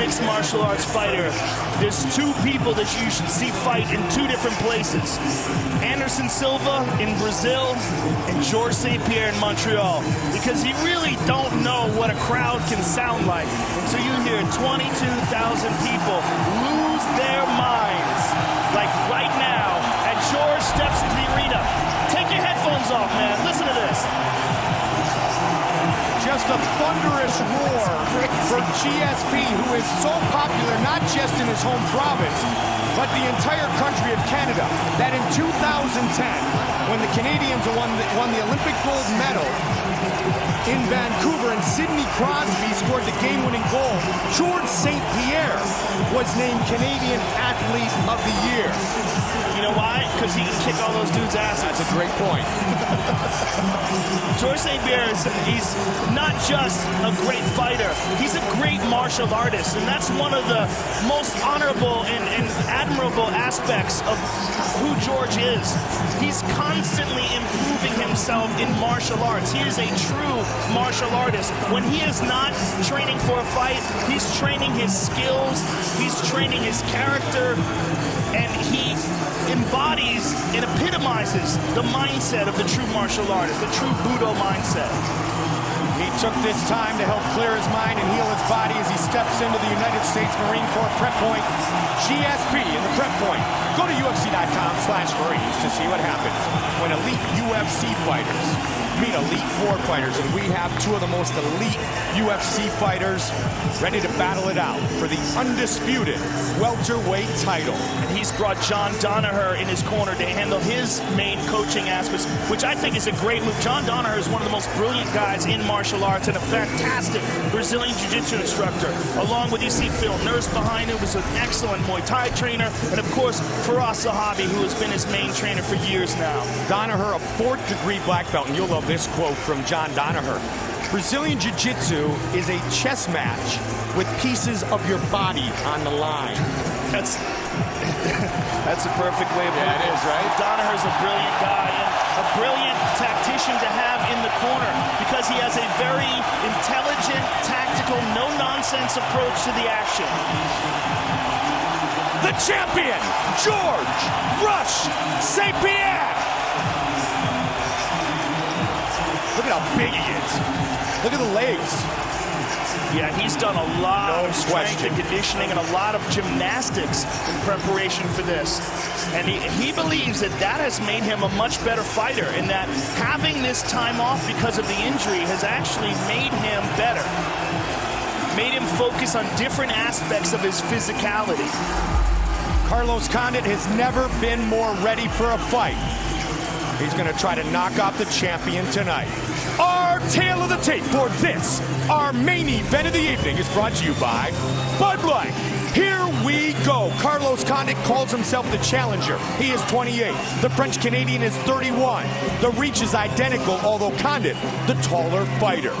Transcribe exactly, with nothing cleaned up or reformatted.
Mixed martial arts fighter, there's two people that you should see fight in two different places. Anderson Silva in Brazil and Georges Saint-Pierre in Montreal, because you really don't know what a crowd can sound like until you hear twenty-two thousand people lose their minds. Like right now, and George steps into the arena. Take your headphones off, man. Listen to this. Just a thunderous roar for G S P, who is so popular, not just in his home province, but the entire country of Canada, that in two thousand ten, when the Canadians won the, won the Olympic gold medal in Vancouver and Sydney Crosby scored the game-winning goal, Georges Saint-Pierre was named Canadian Athlete of the Year. You know why? Because he can kick all those dudes' asses. That's a great point. Georges Saint-Pierre, is, he's not just a great fighter, he's a great martial artist, and that's one of the most honorable and, and admirable aspects of who George is. He's constantly improving himself in martial arts. He is a true martial artist. When he is not training for a fight, he's training his skills, he's training his character, and he embodies and epitomizes the mindset of the true martial artist, the true Budo mindset. He took this time to help clear his mind and heal his body as he steps into the United States Marine Corps Prep Point, G S P, in the Prep Point. Go to U F C dot com slash Marines to see what happens when elite U F C fighters meet elite war fighters. And we have two of the most elite U F C fighters ready to battle it out for the undisputed welterweight title. And he's brought John Danaher in his corner to handle his main coaching aspects, which I think is a great move. John Danaher is one of the most brilliant guys in martial arts and a fantastic Brazilian jiu-jitsu instructor, along with, you see Phil Nurse behind him, who's an excellent Muay Thai trainer, and of course Firas Zahabi, who has been his main trainer for years now. Danaher, a fourth degree black belt, and you'll love this quote from John Danaher: Brazilian jiu-jitsu is a chess match with pieces of your body on the line. That's that's a perfect way of putting it. Yeah, it is, right? Danaher's a brilliant guy, and a brilliant tactician to have in the corner, because he has a very intelligent, tactical, no-nonsense approach to the action. The champion, George Rush Saint-Pierre. Look at how big he is. Look at the legs. Yeah, he's done a lot no of strength question. and conditioning and a lot of gymnastics in preparation for this. And he, he believes that that has made him a much better fighter, and that having this time off because of the injury has actually made him better. Made him focus on different aspects of his physicality. Carlos Condit has never been more ready for a fight. He's going to try to knock off the champion tonight. Our tail of the tape for this, our main event of the evening, is brought to you by Bud Light. Here we go. Carlos Condit calls himself the challenger. He is twenty-eight. The French-Canadian is thirty-one. The reach is identical, although Condit, the taller fighter.